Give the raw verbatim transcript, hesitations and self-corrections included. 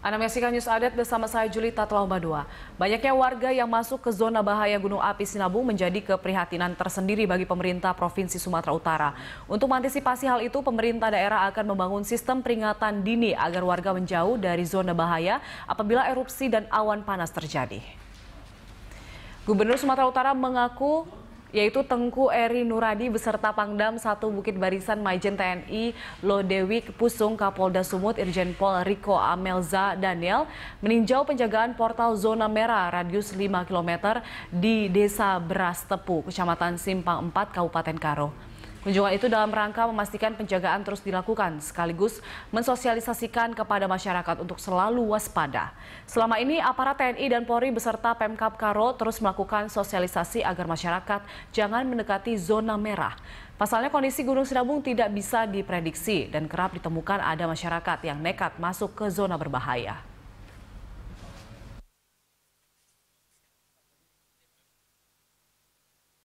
Anda menyaksikan News Update bersama saya Julita Telaumbanua. Banyaknya warga yang masuk ke zona bahaya Gunung Api Sinabung menjadi keprihatinan tersendiri bagi pemerintah Provinsi Sumatera Utara. Untuk mengantisipasi hal itu, pemerintah daerah akan membangun sistem peringatan dini agar warga menjauh dari zona bahaya apabila erupsi dan awan panas terjadi. Gubernur Sumatera Utara mengaku yaitu Tengku Eri Nuradi beserta Pangdam Satu Bukit Barisan, Majen T N I Lodewik Pusung, Kapolda Sumut Irjen Pol Rico Amelza Daniel meninjau penjagaan portal zona merah radius lima kilometer di Desa Berastepu, Kecamatan Simpang empat, Kabupaten Karo. Kunjungan itu dalam rangka memastikan penjagaan terus dilakukan, sekaligus mensosialisasikan kepada masyarakat untuk selalu waspada. Selama ini, aparat T N I dan Polri beserta Pemkab Karo terus melakukan sosialisasi agar masyarakat jangan mendekati zona merah. Pasalnya, kondisi Gunung Sinabung tidak bisa diprediksi dan kerap ditemukan ada masyarakat yang nekat masuk ke zona berbahaya.